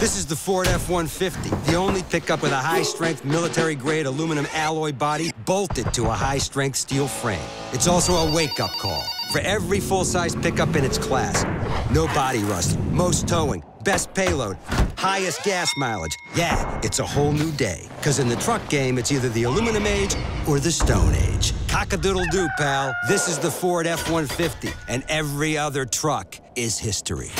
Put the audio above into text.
This is the Ford F-150, the only pickup with a high-strength, military-grade aluminum alloy body bolted to a high-strength steel frame. It's also a wake-up call for every full-size pickup in its class. No body rust, most towing, best payload, highest gas mileage. Yeah, it's a whole new day. Because in the truck game, it's either the aluminum age or the stone age. Cock-a-doodle-doo, pal. This is the Ford F-150, and every other truck is history.